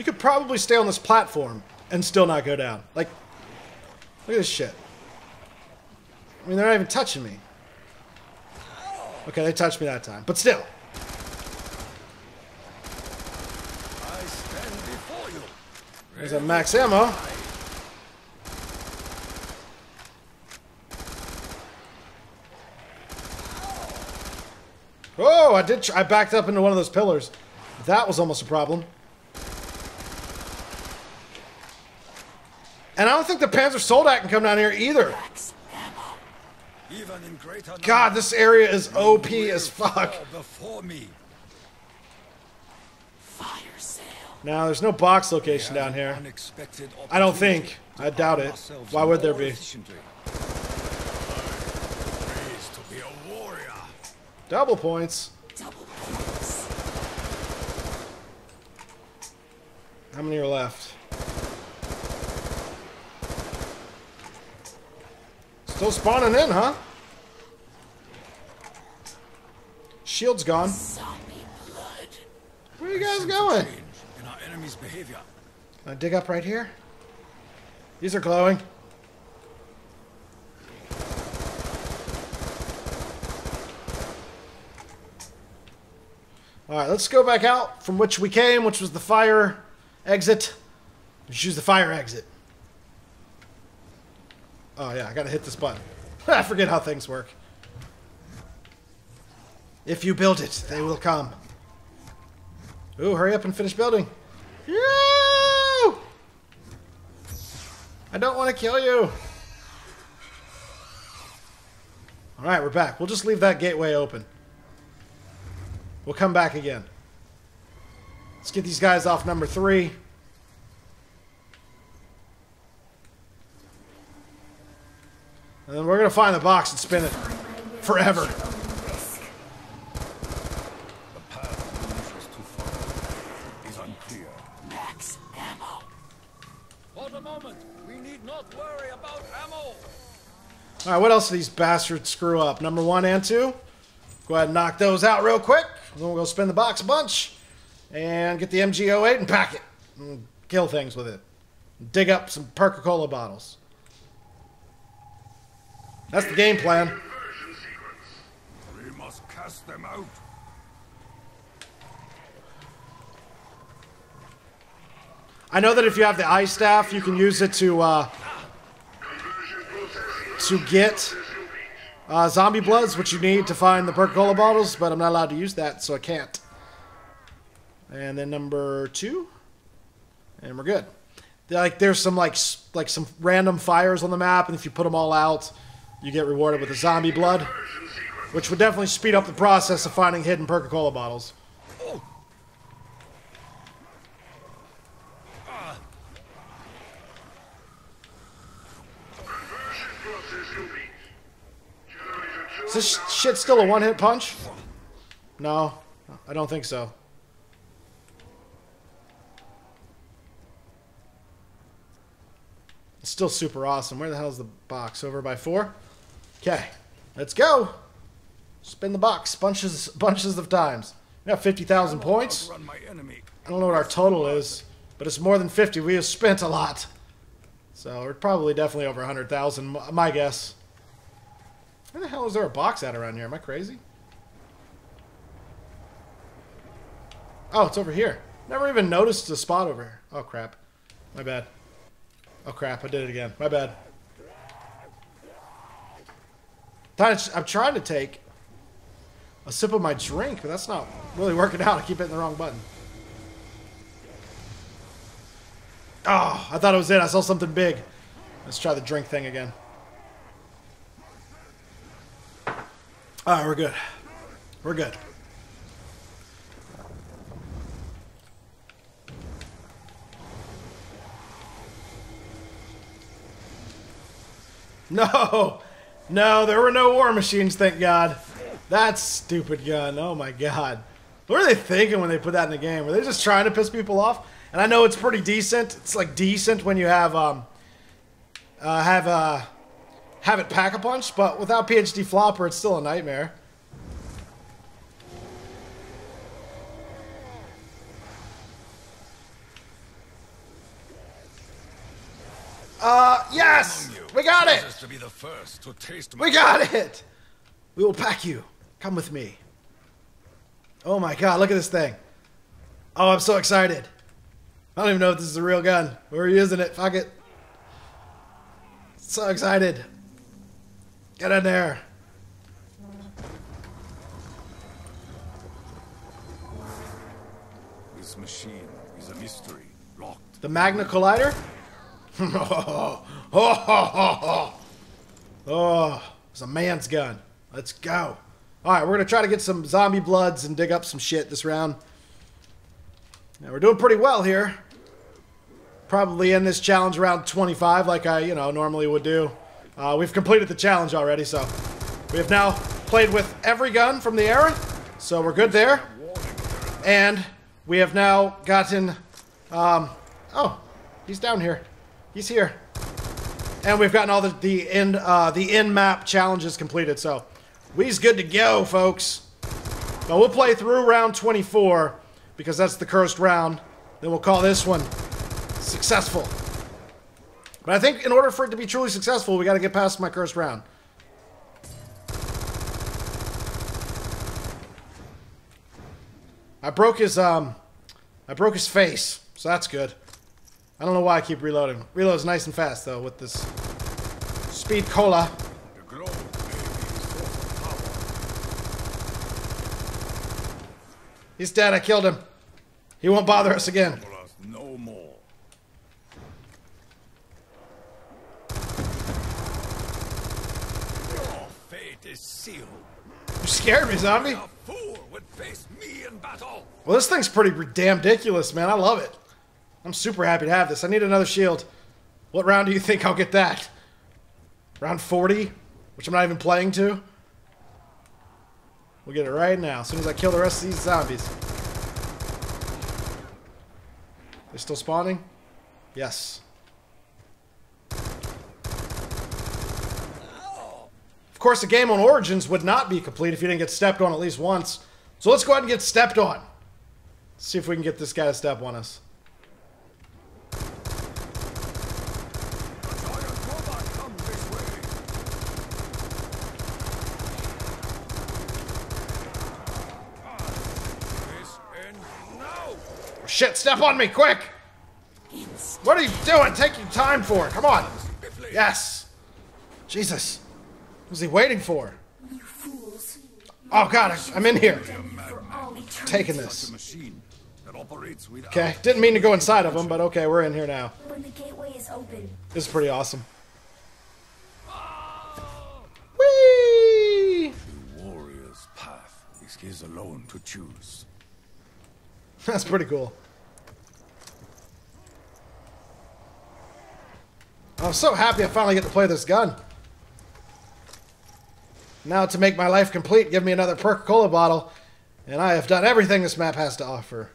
You could probably stay on this platform and still not go down. Like, look at this shit. I mean, they're not even touching me. Okay, they touched me that time, but still. There's a max ammo. Oh, I did. I backed up into one of those pillars. That was almost a problem. And I don't think the Panzer Soldat can come down here either. God, this area is OP as fuck. Now, there's no box location down here. I don't think. I doubt it. Why would there be? Double points. How many are left? Still spawning in, huh? Shield's gone. Where are you guys going? Behavior. Can I dig up right here? These are glowing. Alright, let's go back out from which we came, which was the fire exit. We should use the fire exit. Oh yeah, I gotta hit this button. I forget how things work. If you build it, they will come. Ooh, hurry up and finish building. You! I don't want to kill you. All right, we're back. We'll just leave that gateway open. We'll come back again. Let's get these guys off number 3. And then we're going to find the box and spin it forever. All right, what else do these bastards screw up? Number 1 and 2. Go ahead and knock those out real quick. Then we'll go spin the box a bunch and get the MG08 and pack it. And kill things with it. Dig up some Perk-a-Cola bottles. That's the game plan. We must cast them out. I know that if you have the ice staff, you can use it to get zombie bloods, which you need to find the Perk-a-Cola bottles, but I'm not allowed to use that, so I can't. And then number 2, and we're good. There's some some random fires on the map, and if you put them all out, you get rewarded with a zombie blood, which would definitely speed up the process of finding hidden Perk-a-Cola bottles. Is this shit still a one-hit punch? No, I don't think so. It's still super awesome. Where the hell is the box? Over by 4? Okay, let's go. Spin the box bunches of times. We got 50,000 points. I don't know what our total is, but it's more than 50. We have spent a lot. So we're probably definitely over 100,000, my guess. Where the hell is there a box at around here? Am I crazy? Oh, it's over here. Never even noticed the spot over here. Oh, crap. My bad. Oh, crap. I did it again. My bad. I'm trying to take a sip of my drink, but that's not really working out. I keep hitting the wrong button. Oh, I thought it was it. I saw something big. Let's try the drink thing again. Alright, we're good. We're good. No! No, there were no war machines, thank God. That stupid gun, oh my God. What were they thinking when they put that in the game? Were they just trying to piss people off? And I know it's pretty decent. It's like decent when you have it Pack-a-Punch, but without PhD Flopper, it's still a nightmare. Yes! We got it! We got it! We will pack you. Come with me. Oh my god, look at this thing. Oh, I'm so excited. I don't even know if this is a real gun. We're using it. Fuck it. So excited. Get in there. This machine is a mystery. Locked. The Magna Collider? Oh, oh, oh, oh. Oh, it's a man's gun. Let's go. Alright, we're going to try to get some zombie bloods and dig up some shit this round. Now, we're doing pretty well here. Probably in this challenge around 25 like I, normally would do. We've completed the challenge already, so we have now played with every gun from the era. So we're good there. And we have now gotten... oh, he's down here. He's here. And we've gotten all the end map challenges completed, so we's good to go, folks. But we'll play through round 24 because that's the cursed round. Then we'll call this one successful. But I think in order for it to be truly successful, we got to get past my cursed round. I broke his face, so that's good. I don't know why I keep reloading. Reload's nice and fast, though, with this speed cola. He's dead. I killed him. He won't bother us again. No more. Your fate is sealed. You scared me, zombie. A fool would face me in battle. Well, this thing's pretty damn ridiculous, man. I love it. I'm super happy to have this. I need another shield. What round do you think I'll get that? Round 40? Which I'm not even playing to? We'll get it right now, as soon as I kill the rest of these zombies. They're still spawning? Yes. Of course, the game on Origins would not be complete if you didn't get stepped on at least once. So let's go ahead and get stepped on. Let's see if we can get this guy to step on us. Shit, step on me, quick! What are you doing? Take your time for it. Come on. Yes. Jesus. What was he waiting for? You fools. Oh god, I'm in here. Taking this. Okay, didn't mean to go inside of him, but okay, we're in here now. This is pretty awesome. Whee! The warrior's path is his alone to choose. That's pretty cool. I'm so happy I finally get to play this gun. Now to make my life complete, give me another Perk-a-Cola bottle, and I have done everything this map has to offer.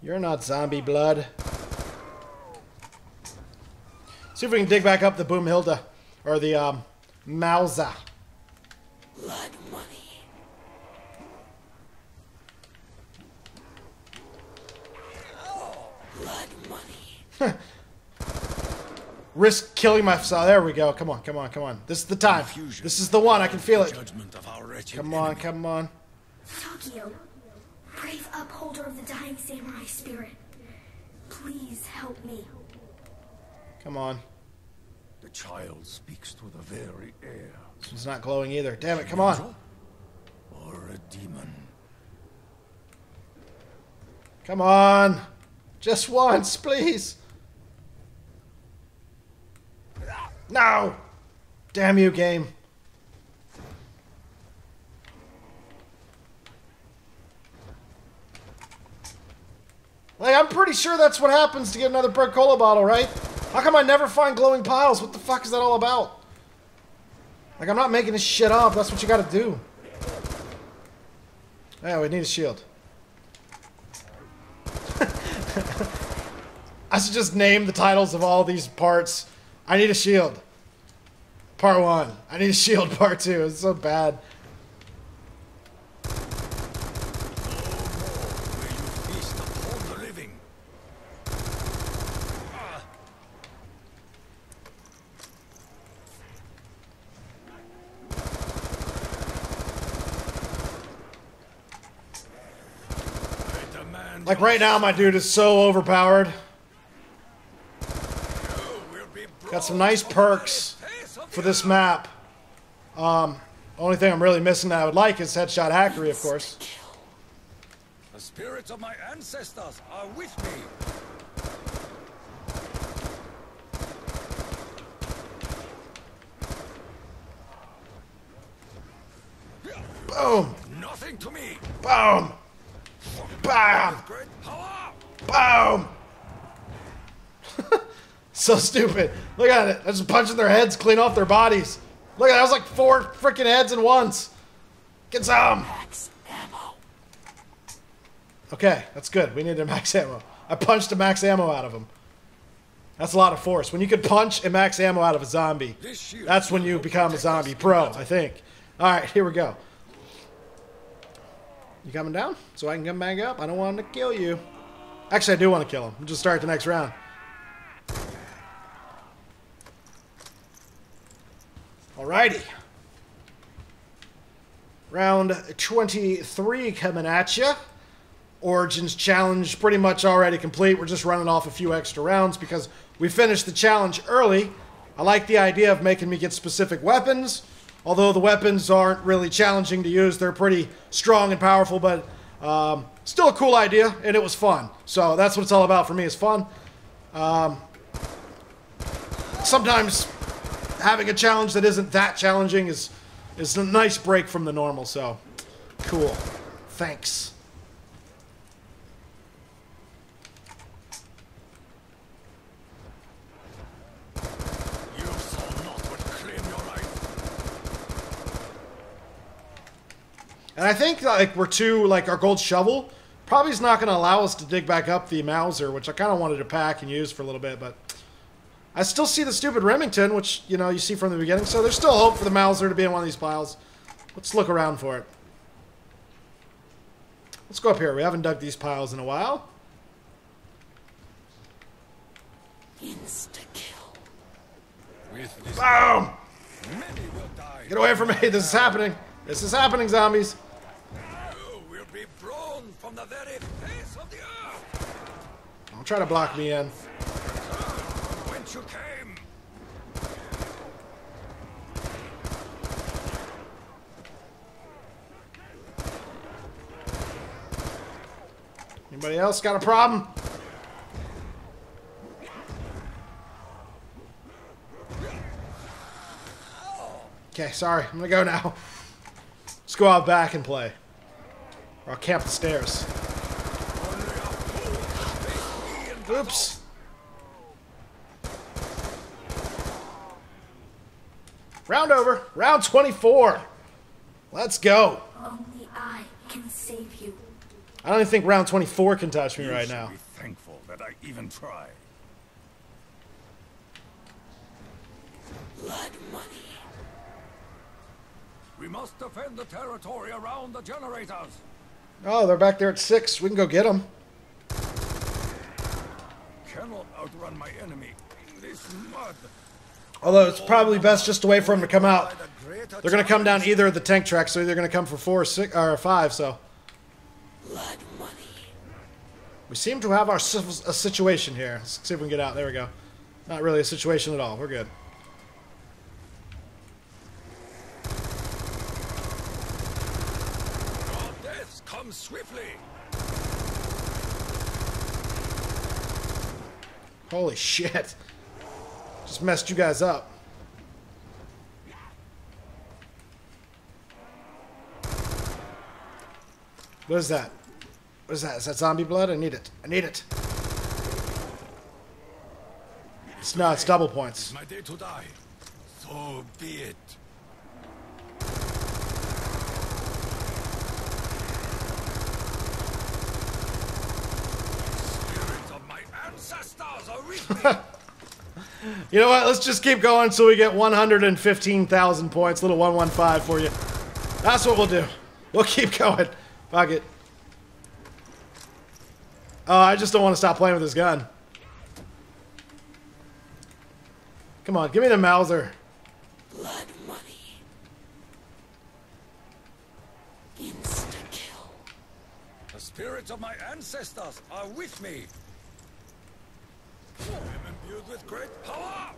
You're not zombie blood. See if we can dig back up the Boomhilda, or the Mauser. Blood money. Blood money. Risk killing myself. There we go. Come on, come on, come on. This is the time. This is the one. I can feel it. Come on, come on. Tokyo, brave upholder of the dying samurai spirit, please help me. Come on. The child speaks to the very air. This one's not glowing either. Damn it, come on. Or a demon. Come on. Just once, please. No! Damn you, game. Like, I'm pretty sure that's what happens to get another Perk-a-Cola bottle, right? How come I never find glowing piles? What the fuck is that all about? Like, I'm not making this shit up. That's what you gotta do. Yeah, we need a shield. I should just name the titles of all these parts. I need a shield. Part 1. I need a shield. Part 2. It's so bad. Like right now, my dude is so overpowered. Got some nice perks for this map. Only thing I'm really missing that I would like is headshot hackery, of course. The spirits of my ancestors are with me. Boom. Nothing to me. Boom. Bam. Boom. So stupid. Look at it. I'm just punching their heads clean off their bodies. Look at that. That was like four freaking heads in once. Get some. Okay, that's good. We need a max ammo. I punched a max ammo out of him. That's a lot of force. When you can punch a max ammo out of a zombie, that's when you become a zombie pro, I think. All right, here we go. You coming down so I can come back up? I don't want him to kill you. Actually, I do want to kill him. We'll just start the next round. Alrighty. Round 23 coming at you. Origins challenge pretty much already complete. We're just running off a few extra rounds because we finished the challenge early. I like the idea of making me get specific weapons, although the weapons aren't really challenging to use. They're pretty strong and powerful, but still a cool idea, and it was fun. So that's what it's all about for me, is fun. Sometimes having a challenge that isn't that challenging is a nice break from the normal, so cool. Thanks. And I think like we're too, like our gold shovel probably is not going to allow us to dig back up the Mauser, which I kind of wanted to pack and use for a little bit, but I still see the stupid Remington, which, you know, you see from the beginning. So there's still hope for the Mauser to be in one of these piles. Let's look around for it. Let's go up here. We haven't dug these piles in a while. Insta-kill. Boom! Many will die. Get away from me. This is happening. This is happening, zombies. From the very face of the earth. Don't try to block me in. When you came. Anybody else got a problem? Okay, sorry. I'm gonna go now. Let's go out back and play. Or I'll camp the stairs. Oops. Round over. Round 24. Let's go. Only I can save you. I don't even think round 24 can touch me right now. You should be thankful that I even tried. Blood money. We must defend the territory around the generators. Oh, they're back there at 6. We can go get them. Cannot outrun my enemy in this mud. Although it's probably best just to wait for them to come out. They're going to come down either of the tank tracks, so they're going to come for 4 or 6 or 5. So. Blood money. We seem to have a situation here. Let's see if we can get out. There we go. Not really a situation at all. We're good. Swiftly. Holy shit. Just messed you guys up. What is that? What is that? Is that zombie blood? I need it. I need it. It's not, it's double points. My day to die. So be it. You know what? Let's just keep going so we get 115,000 points. Little 115 for you. That's what we'll do. We'll keep going. Fuck it. I just don't want to stop playing with this gun. Come on, give me the Mauser. Blood money. Insta-kill. spirits of my ancestors are with me. I am imbued with great power.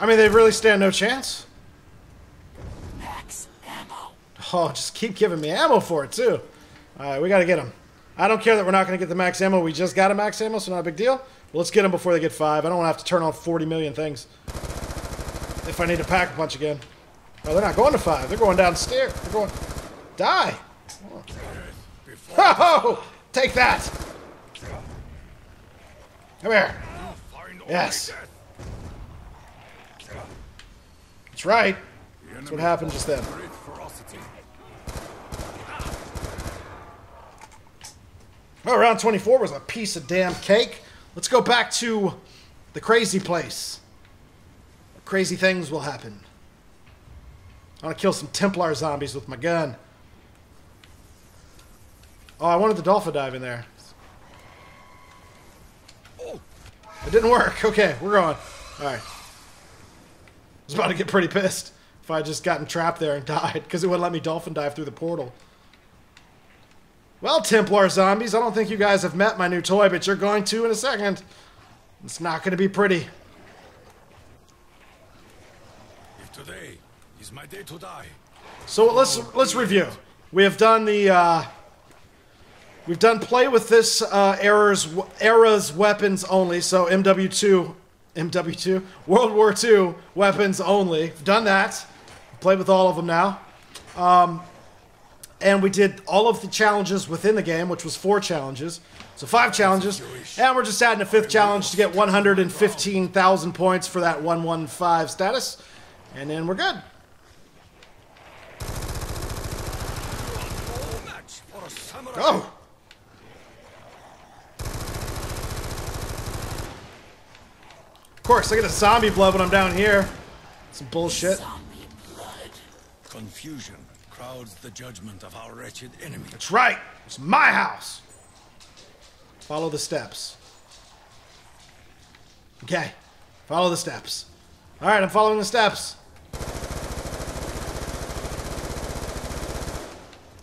I mean, they really stand no chance. Max ammo. Oh, just keep giving me ammo for it, too. Alright, we gotta get them. I don't care that we're not gonna get the max ammo. We just got a max ammo, so not a big deal. Well, let's get them before they get 5. I don't wanna have to turn on 40 million things. If I need to Pack-a-Punch again. Oh, they're not going to 5. They're going downstairs. They're going... Die! Oh. Ho-ho! Take that! Come here. Yes. That's right. That's what happened just then. Well, round 24 was a piece of damn cake. Let's go back to the crazy place. Crazy things will happen. I'm gonna kill some Templar zombies with my gun. Oh, I wanted the dolphin dive in there. It didn't work. Okay, we're going. Alright. I was about to get pretty pissed if I had just gotten trapped there and died, because it wouldn't let me dolphin dive through the portal. Well, Templar zombies, I don't think you guys have met my new toy, but you're going to in a second. It's not going to be pretty. If today is my day to die. So let's review. We have done the we've done play with this era's weapons only. So MW2, World War II weapons only. We've done that. Played with all of them now. And we did all of the challenges within the game, which was 4 challenges. So 5 challenges. And we're just adding a 5th challenge to get 115,000 points for that 115 status. And then we're good. Go! Of course, I get a zombie blood when I'm down here. Some bullshit. Zombie blood. Confusion crowds the judgment of our wretched enemy. That's right. It's my house. Follow the steps. Okay. Follow the steps. All right, I'm following the steps.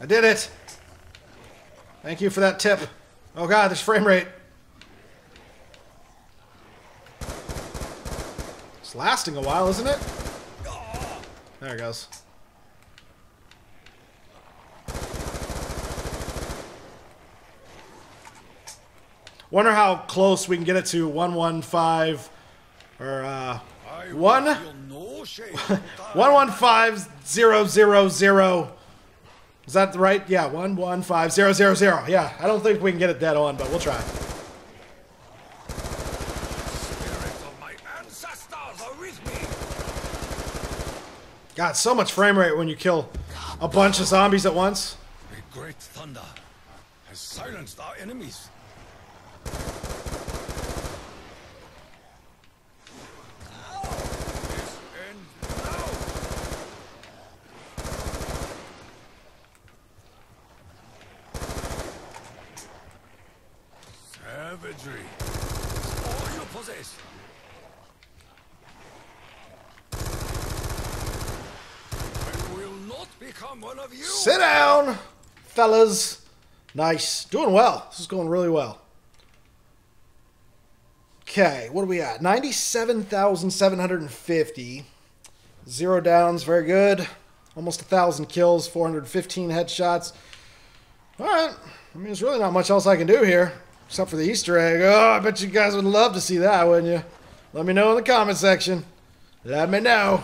I did it. Thank you for that tip. Oh God, there's frame rate. It's lasting a while, isn't it? There it goes. Wonder how close we can get it to 115 or 115,000. Is that right? Yeah, 115,000. Yeah, I don't think we can get it dead on, but we'll try. God, so much frame rate when you kill a bunch of zombies at once. A great thunder has silenced our enemies. Savagery is all you possess. Become one of you. Sit down, fellas. Nice. Doing well. This is going really well. Okay, what are we at? 97,750. 0 downs. Very good. Almost 1,000 kills. 415 headshots. All right. I mean, there's really not much else I can do here. Except for the Easter egg. Oh, I bet you guys would love to see that, wouldn't you? Let me know in the comment section. Let me know.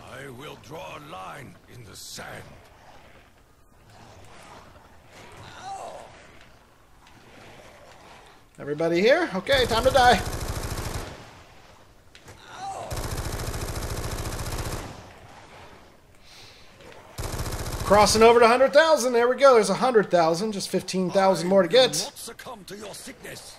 I will draw a line in the sand. Everybody here? Okay, time to die. Crossing over to 100,000. There we go. There's 100,000. Just 15,000 more to get. Not succumb to your sickness.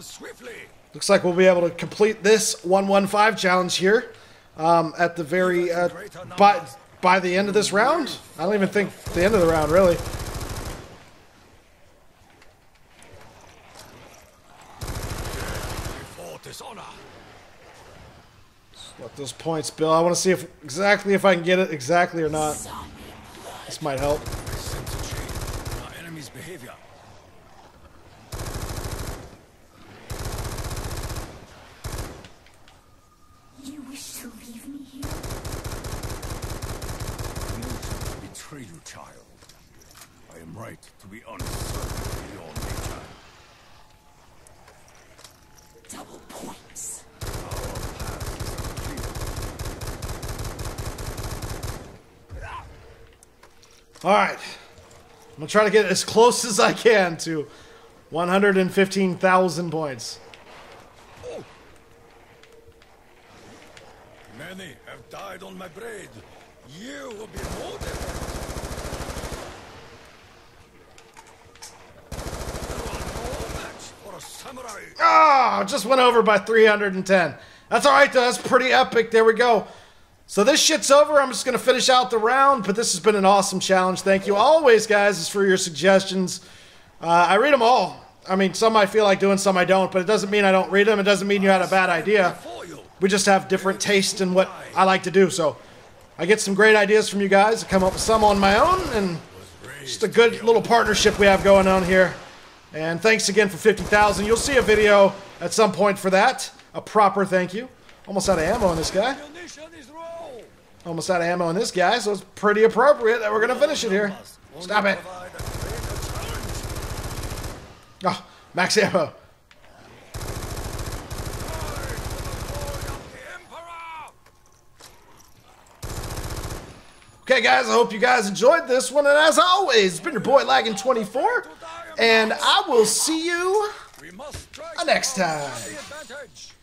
Swiftly. Looks like we'll be able to complete this 115 challenge here. at the very by the end of this round. I don't even think the end of the round really. Just let those points build. I want to see if exactly I can get it exactly or not. This might help. Behavior. You wish to leave me here? I'm not to betray you, child. I am right to be uncertain of your nature. Double points. Our path is clear. All right. I'm gonna try to get as close as I can to 115,000 points. Many have died on my blade. You will be molded. Ah, just went over by 310. That's all right, though. That's pretty epic. There we go. So this shit's over. I'm just going to finish out the round, but this has been an awesome challenge. Thank you always, guys, for your suggestions. I read them all. I mean, some I feel like doing, some I don't, but it doesn't mean I don't read them. It doesn't mean you had a bad idea. We just have different tastes in what I like to do. So I get some great ideas from you guys. I come up with some on my own, and just a good little partnership we have going on here. And thanks again for 50,000. You'll see a video at some point for that. A proper thank you. Almost out of ammo on this guy. Almost out of ammo on this guy, so it's pretty appropriate that we're going to finish it here. Stop it. Oh, max ammo. Okay, guys, I hope you guys enjoyed this one. And as always, it's been your boy Laggin24, and I will see you next time.